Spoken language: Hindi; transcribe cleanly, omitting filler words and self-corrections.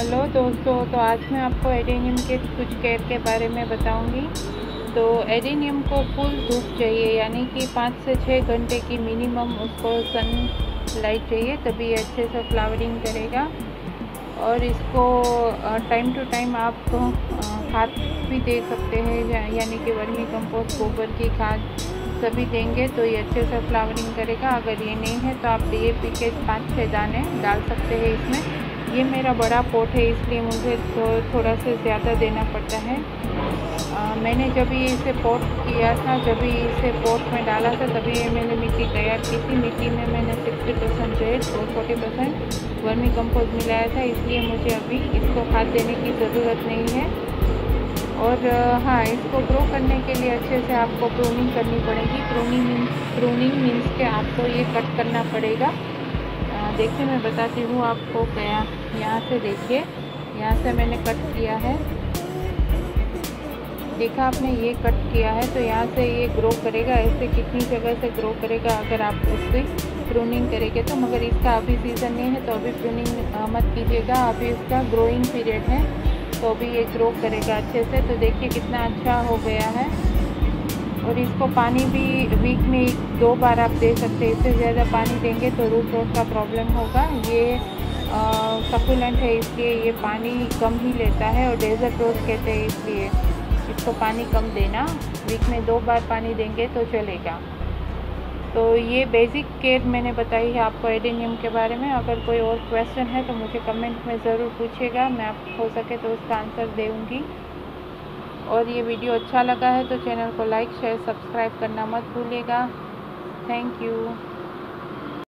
हेलो दोस्तों, तो आज मैं आपको एडेनियम के कुछ केयर के बारे में बताऊंगी। तो एडेनियम को फुल धूप चाहिए, यानी कि 5 से 6 घंटे की मिनिमम उसको सन लाइट चाहिए, तभी अच्छे से फ्लावरिंग करेगा। और इसको टाइम टू टाइम आप खाद भी दे सकते हैं, यानी कि वर्मी कंपोस्ट, गोबर की खाद सभी देंगे तो ये अच्छे से फ्लावरिंग करेगा। अगर ये नहीं है तो आप DAP के 5-6 दाने डाल सकते हैं इसमें। ये मेरा बड़ा पॉट है, इसलिए मुझे थोड़ा से ज़्यादा देना पड़ता है। मैंने जब ही इसे पॉट किया था, जब ही इसे पॉट में डाला था, तभी मैंने मिट्टी तैयार की थी। मिट्टी में मैंने 60% रेड और 40% वर्मी कंपोस्ट मिलाया था, इसलिए मुझे अभी इसको खाद देने की ज़रूरत नहीं है। और हाँ, इसको ग्रो करने के लिए अच्छे से आपको प्रूनिंग करनी पड़ेगी। प्रूनिंग मीन्स के आपको ये कट करना पड़ेगा। देखिए, मैं बताती हूँ आपको क्या। यहाँ से देखिए, यहाँ से मैंने कट किया है, देखा आपने, ये कट किया है। तो यहाँ से ये ग्रो करेगा, ऐसे कितनी जगह से ग्रो करेगा अगर आप उसकी प्रूनिंग करेंगे तो। मगर इसका अभी सीज़न नहीं है, तो अभी प्रूनिंग मत कीजिएगा, अभी इसका ग्रोइंग पीरियड है, तो अभी ये ग्रो करेगा अच्छे से। तो देखिए कितना अच्छा हो गया है। और इसको पानी भी वीक में 2 बार आप दे सकते हैं। इससे ज़्यादा पानी देंगे तो रूट रॉट का प्रॉब्लम होगा। ये सकुलेंट है, इसलिए ये पानी कम ही लेता है, और डेजर्ट रोज कहते हैं, इसलिए इसको पानी कम देना। वीक में 2 बार पानी देंगे तो चलेगा। तो ये बेसिक केयर मैंने बताई है आपको एडेनियम के बारे में। अगर कोई और क्वेश्चन है तो मुझे कमेंट में ज़रूर पूछिएगा, मैं आप हो सके तो उसका आंसर दूँगी। और ये वीडियो अच्छा लगा है तो चैनल को लाइक, शेयर, सब्सक्राइब करना मत भूलिएगा। Thank you.